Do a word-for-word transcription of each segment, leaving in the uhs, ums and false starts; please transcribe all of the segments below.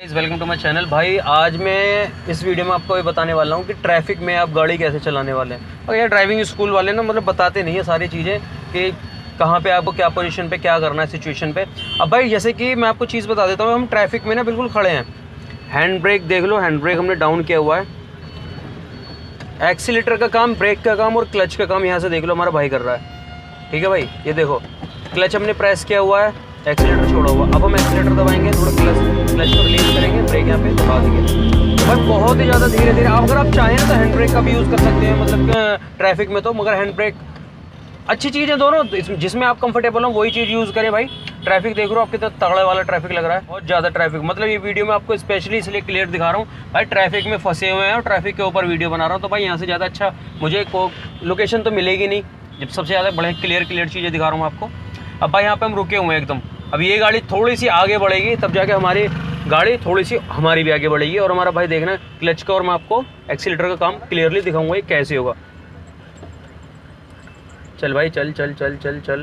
Guys welcome to my channel. भाई आज मैं इस वीडियो में आपको ये बताने वाला हूँ कि ट्रैफिक में आप गाड़ी कैसे चलाने वाले हैं। और यार ड्राइविंग स्कूल वाले ना मतलब बताते नहीं है सारी चीज़ें कि कहाँ पे आपको क्या पोजीशन पे क्या करना है सिचुएशन पे। अब भाई जैसे कि मैं आपको चीज़ बता देता हूँ, हम ट्रैफिक में ना बिल्कुल खड़े हैं। हैंड ब्रेक देख लो, हैंड ब्रेक हमने डाउन किया हुआ है। एक्सीलेटर का काम, ब्रेक का काम और क्लच का काम यहाँ से देख लो हमारा भाई कर रहा है। ठीक है भाई, ये देखो क्लच हमने प्रेस किया हुआ है, एक्सीलेटर छोड़ा हुआ। अब हम एक्सीलेटर दबाएंगे, थोड़ा क्लच क्लच को रिलीज करेंगे, ब्रेक यहाँ पे दबा देंगे। भाई बहुत ही ज़्यादा धीरे धीरे। आप अगर आप चाहें तो हैंड ब्रेक का भी यूज़ कर सकते हैं मतलब ट्रैफिक में तो, मगर हैंड ब्रेक अच्छी चीज़ है दोनों, जिसमें आप कंफर्टेबल हो वही चीज़ यूज़ करें। भाई ट्रैफिक देख रहे हो आप कितना तगड़े वाला ट्रैफिक लग रहा है, बहुत ज़्यादा ट्रैफिक। मतलब ये वीडियो मैं आपको स्पेशली इसलिए क्लियर दिखा रहा हूँ, भाई ट्रैफिक में फंसे हुए हैं और ट्रैफिक के ऊपर वीडियो बना रहा हूँ। तो भाई यहाँ से ज़्यादा अच्छा मुझे लोकेशन तो मिलेगी नहीं, जब सबसे ज़्यादा बड़े क्लियर क्लियर चीज़ें दिखा रहा हूँ आपको। अब भाई यहाँ पे हम रुके हुए हैं एकदम। अब ये गाड़ी थोड़ी सी आगे बढ़ेगी तब जाके हमारी गाड़ी थोड़ी सी हमारी भी आगे बढ़ेगी। और हमारा भाई देखना क्लच का और मैं आपको एक्सीलेटर का काम क्लियरली दिखाऊंगा ये कैसे होगा। चल भाई चल चल चल चल चल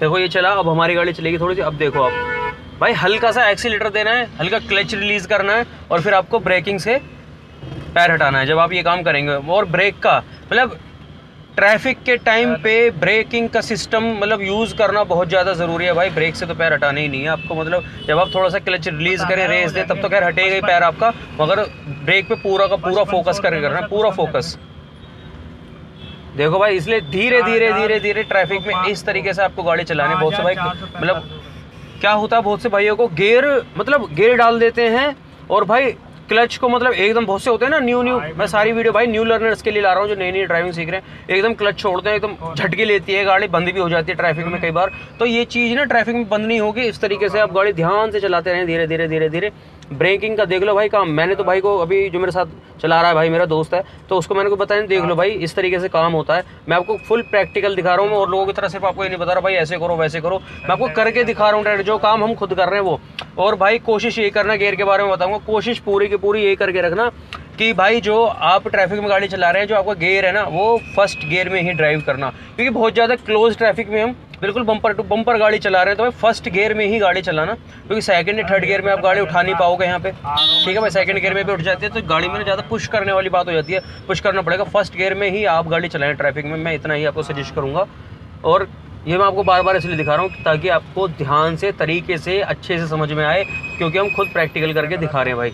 देखो ये चला। अब हमारी गाड़ी चलेगी थोड़ी सी। अब देखो आप भाई हल्का सा एक्सीलेटर देना है, हल्का क्लच रिलीज़ करना है और फिर आपको ब्रेकिंग से पैर हटाना है जब आप ये काम करेंगे। और ब्रेक का मतलब ट्रैफिक के टाइम पे ब्रेकिंग का सिस्टम मतलब यूज़ करना बहुत ज़्यादा ज़रूरी है भाई। ब्रेक से तो पैर हटाने ही नहीं है आपको, मतलब जब आप थोड़ा सा क्लच रिलीज़ करें रेस दें तब तो खैर हटेगा ही पैर आपका, मगर ब्रेक पे पूरा का पूरा फोकस करके करना है, पूरा फोकस। देखो भाई इसलिए धीरे धीरे धीरे धीरे ट्रैफिक में इस तरीके से आपको गाड़ी चलानी। बहुत से भाई मतलब क्या होता है, बहुत से भाइयों को गेयर मतलब गेयर डाल देते हैं और भाई क्लच को मतलब एकदम, बहुत से होते हैं ना न्यू न्यू, मैं सारी वीडियो भाई न्यू लर्नर्स के लिए ला रहा हूँ जो नई नई ड्राइविंग सीख रहे हैं। एकदम क्लच छोड़ते हैं, एकदम झटके लेती है गाड़ी, बंद भी हो जाती है ट्रैफिक में कई बार। तो ये चीज़ ना ट्रैफिक में बंद नहीं होगी, इस तरीके से आप गाड़ी ध्यान से चलाते रहें धीरे धीरे धीरे धीरे। ब्रेकिंग का देख लो भाई काम, मैंने तो भाई को अभी जो मेरे साथ चला रहा है भाई मेरा दोस्त है, तो उसको मैंने को बताया देख लो भाई इस तरीके से काम होता है। मैं आपको फुल प्रैक्टिकल दिखा रहा हूँ, मैं और लोगों की तरह सिर्फ आपको ये नहीं बता रहा भाई ऐसे करो वैसे करो, मैं आपको करके दिखा रहा हूँ जो काम हम खुद कर रहे हैं वो। और भाई कोशिश ये करना, गेयर के बारे में बताऊँगा, कोशिश पूरी की पूरी ये करके रखना कि भाई जो आप ट्रैफिक में गाड़ी चला रहे हैं जो आपका गेयर है ना वो फर्स्ट गेयर में ही ड्राइव करना, क्योंकि बहुत ज़्यादा क्लोज ट्रैफिक में हम बिल्कुल बम्पर टू बम्पर गाड़ी चला रहे हैं, तो भाई फर्स्ट गियर में ही गाड़ी चलाना, क्योंकि सेकंड या थर्ड गियर में आप गाड़ी उठा नहीं पाओगे यहाँ पे। ठीक है भाई, सेकंड गियर में भी उठ जाती है तो गाड़ी में ज़्यादा पुश करने वाली बात हो जाती है, पुश करना पड़ेगा। फर्स्ट गियर में ही आप गाड़ी चलाएं ट्रैफिक में, मैं इतना ही आपको सजेस्ट करूँगा। और ये मैं आपको बार बार इसलिए दिखा रहा हूँ ताकि आपको ध्यान से तरीके से अच्छे से समझ में आए, क्योंकि हम खुद प्रैक्टिकल करके दिखा रहे हैं भाई।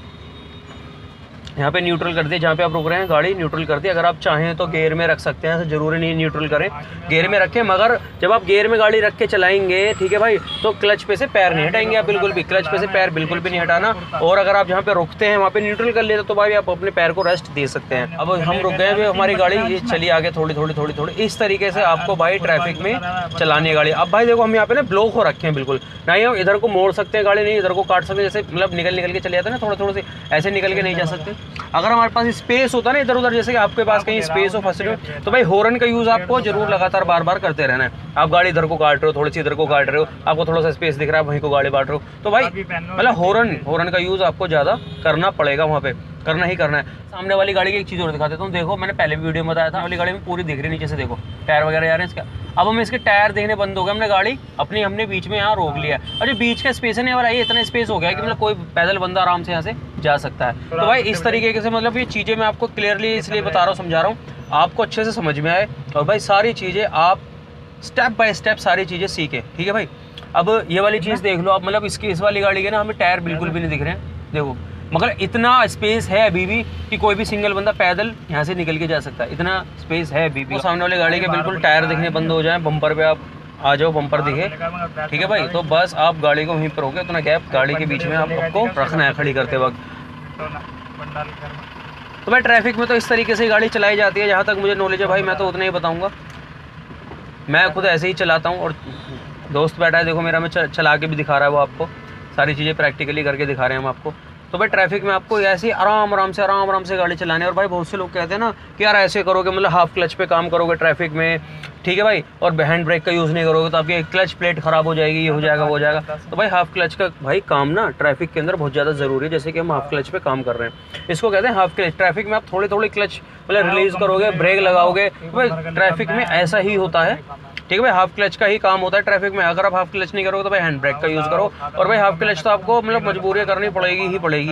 यहाँ पे न्यूट्रल कर दिए, जहाँ पे आप रुक रहे हैं गाड़ी न्यूट्रल कर दी। अगर आप चाहें तो गेयर में रख सकते हैं, जरूरी नहीं न्यूट्रल करें, गेयर में रखें, मगर जब आप गेयर में गाड़ी रख के चलाएंगे ठीक है भाई तो क्लच पे से पैर नहीं हटाएंगे आप बिल्कुल भी, क्लच पे से पैर बिल्कुल भी नहीं हटाना। और अगर आप जहाँ पे रुकते हैं वहाँ पे न्यूट्रल कर लेते तो भाई आप अपने पैर को रेस्ट दे सकते हैं। अब हम रुक गए, हमारी गाड़ी ये चली आगे थोड़ी थोड़ी थोड़ी थोड़ी। इस तरीके से आपको भाई ट्रैफिक में चलानी है गाड़ी। अब भाई देखो हम यहाँ पे ना ब्लॉक हो रखे हैं बिल्कुल, ना ही हम इधर को मोड़ सकते हैं गाड़ी, नहीं इधर को काट सकते, जैसे मतलब निकल निकल के चले जाते हैं ना थोड़ा थोड़ा से, ऐसे निकल के नहीं जा सकते। अगर हमारे पास स्पेस होता है ना इधर उधर, जैसे कि आपके पास कहीं स्पेस हो फंसे हो, तो भाई हॉर्न का यूज़ आपको जरूर लगातार बार बार करते रहना है। आप गाड़ी इधर को काट रहे हो, थोड़ी सी इधर को काट रहे हो, आपको थोड़ा सा स्पेस दिख रहा है वहीं को गाड़ी बांट रहे हो, तो भाई मतलब हॉर्न हॉर्न का यूज़ आपको ज़्यादा करना पड़ेगा, वहाँ पे करना ही करना है। सामने वाली गाड़ी की एक चीज़ और दिखा देता हूँ। देखो मैंने पहले भी वीडियो में बताया था, वाली गाड़ी में पूरी दिख रही है नीचे से, देखो टायर वगैरह जा रहे हैं इसका। अब हम इसके टायर देखने बंद हो गए, हमने गाड़ी अपनी हमने बीच में यहाँ रोक लिया है, और जो बीच का स्पेस है ना ये इतना स्पेस हो गया है कि मतलब कोई पैदल बंदा आराम से यहाँ से जा सकता है। तो भाई इस तरीके से मतलब ये चीज़ें मैं आपको क्लियरली इसलिए बता रहा हूँ, समझा रहा हूँ आपको अच्छे से समझ में आए। और भाई सारी चीज़ें आप स्टेप बाय स्टेप सारी चीज़ें सीखें ठीक है भाई। अब ये वाली चीज़ देख लो आप, मतलब इसकी इस वाली गाड़ी के ना हमें टायर बिल्कुल भी नहीं दिख रहे हैं देखो, मगर इतना स्पेस है अभी भी कि कोई भी सिंगल बंदा पैदल यहाँ से निकल के जा सकता है, इतना स्पेस है अभी भी। तो सामने वाली गाड़ी के बिल्कुल टायर दिखने बंद हो जाए, बम्पर पे आप आ जाओ, बम्पर दिखे ठीक है भाई, तो बस आप गाड़ी को वहीं पर रोके, उतना गैप गाड़ी के बीच में आप आपको रखना है खड़ी करते वक्त। तो भाई ट्रैफिक में तो इस तरीके से गाड़ी चलाई जाती है, जहाँ तक मुझे नॉलेज है भाई, मैं तो उतना ही बताऊँगा, मैं खुद ऐसे ही चलाता हूँ। और दोस्त बैठा है देखो मेरा, मैं चला के भी दिखा रहा है वो, आपको सारी चीज़ें प्रैक्टिकली करके दिखा रहे हैं हम आपको। तो भाई ट्रैफिक में आपको ऐसे ही आराम आराम से आराम आराम से गाड़ी चलानी है। और भाई बहुत से लोग कहते हैं ना कि यार ऐसे करोगे मतलब हाफ क्लच पे काम करोगे ट्रैफिक में ठीक है भाई, और हैंड ब्रेक का यूज़ नहीं करोगे तो आपकी क्लच प्लेट ख़राब हो जाएगी, ये हो जाएगा वो हो जाएगा। तो भाई हाफ क्लच का भाई काम ना ट्रैफिक के अंदर बहुत ज़्यादा ज़रूरी है, जैसे कि हम हाफ क्लच पे काम कर रहे हैं, इसको कहते हैं हाफ क्लच। ट्रैफिक में आप थोड़े थोड़े क्लच मतलब रिलीज़ करोगे, ब्रेक लगाओगे, भाई ट्रैफिक में ऐसा ही होता है। ठीक है भाई, हाफ क्लच का ही काम होता है ट्रैफिक में। अगर आप हाफ क्लच नहीं करोगे तो भाई हैंड ब्रेक का यूज़ करो। और भाई हाफ क्लच तो आपको मतलब मजबूरी करनी पड़ेगी ही पड़ेगी।